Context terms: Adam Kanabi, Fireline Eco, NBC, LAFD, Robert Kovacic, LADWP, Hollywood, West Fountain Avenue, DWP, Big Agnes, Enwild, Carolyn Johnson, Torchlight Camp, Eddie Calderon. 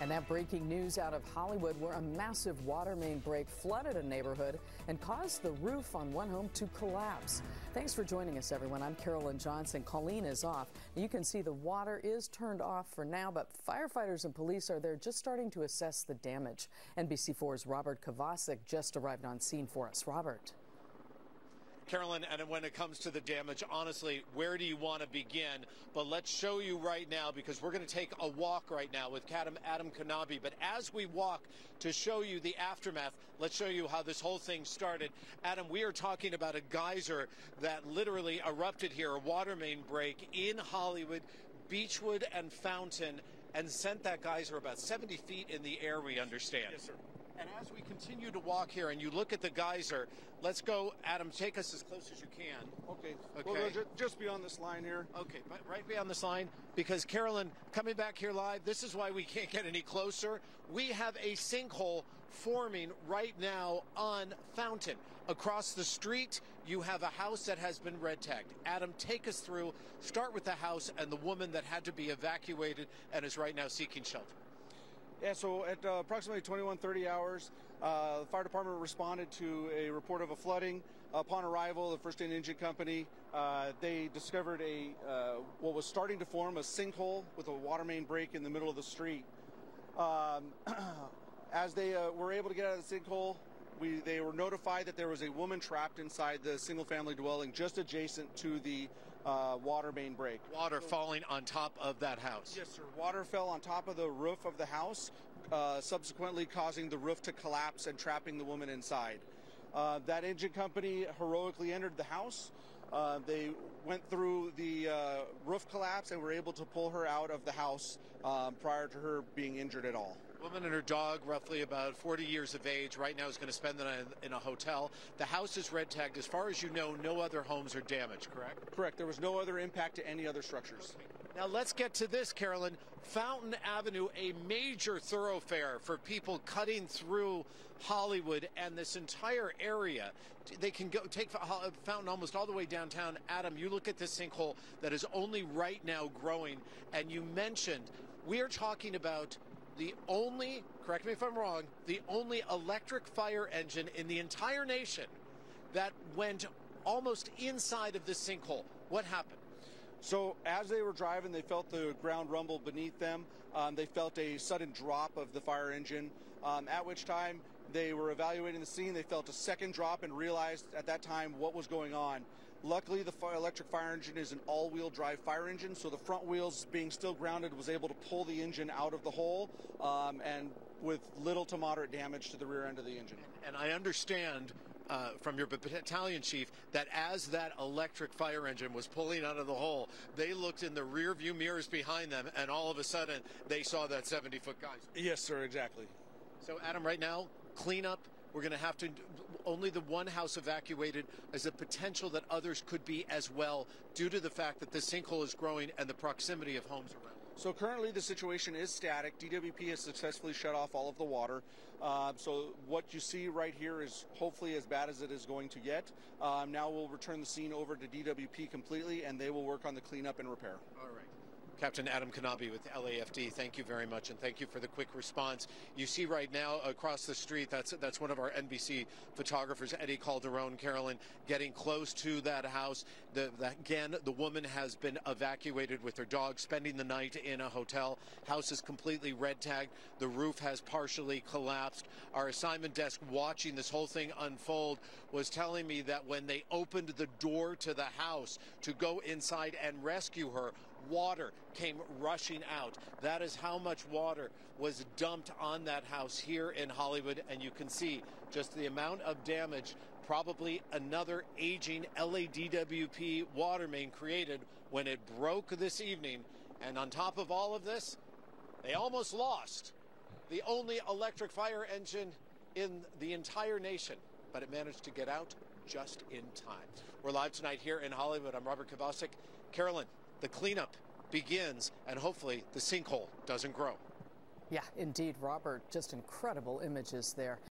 And that breaking news out of Hollywood, where a massive water main break flooded a neighborhood and caused the roof on one home to collapse. Thanks for joining us, everyone. I'm Carolyn Johnson. Colleen is off. You can see the water is turned off for now, but firefighters and police are there just starting to assess the damage. NBC4's Robert Kovacic just arrived on scene for us. Robert. Carolyn, and when it comes to the damage, honestly, where do you want to begin? But let's show you right now, because we're going to take a walk right now with Adam Kanabi. But as we walk to show you the aftermath, let's show you how this whole thing started. Adam, we are talking about a geyser that literally erupted here, a water main break in Hollywood, Beachwood and Fountain, and sent that geyser about 70 feet in the air, we understand. Yes, sir. And as we continue to walk here and you look at the geyser, let's go, Adam, take us as close as you can. Okay. Well, just beyond this line here. Okay, but right beyond this line, because Carolyn, coming back here live, this is why we can't get any closer. We have a sinkhole forming right now on Fountain. Across the street, you have a house that has been red tagged. Adam, take us through, start with the house and the woman that had to be evacuated and is right now seeking shelter. Yeah, so at approximately 21:30 hours, the fire department responded to a report of a flooding. Upon arrival, the First Aid Engine Company, they discovered a what was starting to form a sinkhole with a water main break in the middle of the street. As they were able to get out of the sinkhole, they were notified that there was a woman trapped inside the single-family dwelling just adjacent to the water main break. Water falling on top of that house. Yes, sir. Water fell on top of the roof of the house, subsequently causing the roof to collapse and trapping the woman inside. That engine company heroically entered the house. They went through the roof collapse and were able to pull her out of the house prior to her being injured at all. Woman and her dog, roughly about 40 years of age, right now is going to spend the night in a hotel. The house is red tagged. As far as you know, no other homes are damaged, correct? Correct. There was no other impact to any other structures. Now let's get to this, Carolyn. Fountain Avenue, a major thoroughfare for people cutting through Hollywood and this entire area. They can go take Fountain almost all the way downtown. Adam, you look at this sinkhole that is only right now growing, and you mentioned we are talking about the only, correct me if I'm wrong, the only electric fire engine in the entire nation that went almost inside of this sinkhole. What happened? So as they were driving, they felt the ground rumble beneath them. They felt a sudden drop of the fire engine, at which time they were evaluating the scene. They felt a second drop and realized at that time what was going on. Luckily, the electric fire engine is an all-wheel drive fire engine, so the front wheels being still grounded was able to pull the engine out of the hole and with little to moderate damage to the rear end of the engine. And I understand from your battalion chief that as that electric fire engine was pulling out of the hole, they looked in the rear view mirrors behind them and all of a sudden they saw that 70-foot geyser. Yes, sir, exactly. So Adam, right now, cleanup, we're going to have to, only the one house evacuated, as a potential that others could be as well due to the fact that the sinkhole is growing and the proximity of homes around. So currently the situation is static. DWP has successfully shut off all of the water. So what you see right here is hopefully as bad as it is going to get. Now we'll return the scene over to DWP completely and they will work on the cleanup and repair. All right. Captain Adam Kanabi with LAFD, thank you very much, and thank you for the quick response. You see right now across the street, that's one of our NBC photographers, Eddie Calderon, Carolyn, getting close to that house. Again, the woman has been evacuated with her dog, spending the night in a hotel. House is completely red tagged. The roof has partially collapsed. Our assignment desk watching this whole thing unfold was telling me that when they opened the door to the house to go inside and rescue her, water came rushing out. That is how much water was dumped on that house here in Hollywood, and you can see just the amount of damage probably another aging LADWP water main created when it broke this evening. And on top of all of this, they almost lost the only electric fire engine in the entire nation, but it managed to get out just in time. We're live tonight here in Hollywood. I'm Robert Kovacic. Carolyn, the cleanup begins, and hopefully the sinkhole doesn't grow. Yeah, indeed, Robert. Just incredible images there.